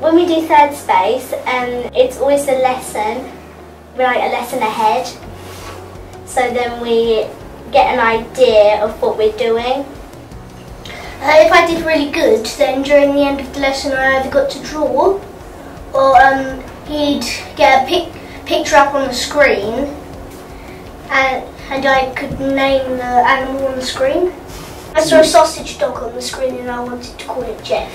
When we do Third Space, it's always a lesson, like a lesson ahead. So then we get an idea of what we're doing. If I did really good, then during the end of the lesson I either got to draw, or he'd get a picture up on the screen, and I could name the animal on the screen. I saw a sausage dog on the screen and I wanted to call it Jeff.